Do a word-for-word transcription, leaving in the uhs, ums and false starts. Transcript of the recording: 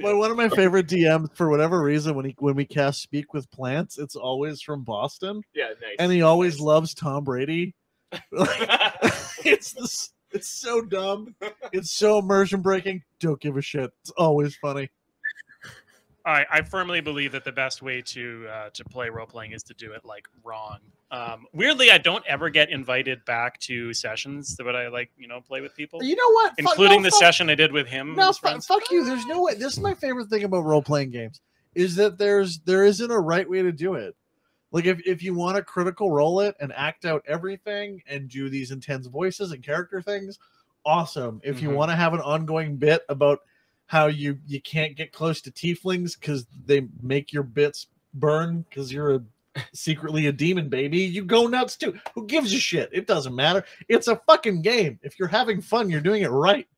Well, one of my favorite D Ms for whatever reason, when he when we cast Speak with Plants, it's always from Boston. Yeah, nice. And he always nice. loves Tom Brady. it's this, it's so dumb. It's so immersion breaking. Don't give a shit. It's always funny. I, I firmly believe that the best way to uh, to play role playing is to do it like wrong. Um, weirdly, I don't ever get invited back to sessions that I like, you know, play with people. You know what? Including no, the fuck, session I did with him. No, fuck, fuck you. There's no way. This is my favorite thing about role playing games is that there's there isn't a right way to do it. Like if if you want to critical role it and act out everything and do these intense voices and character things, awesome. If mm-hmm. you want to have an ongoing bit about how you, you can't get close to tieflings because they make your bits burn because you're a, secretly a demon baby. You go nuts too. Who gives a shit? It doesn't matter. It's a fucking game. If you're having fun, you're doing it right.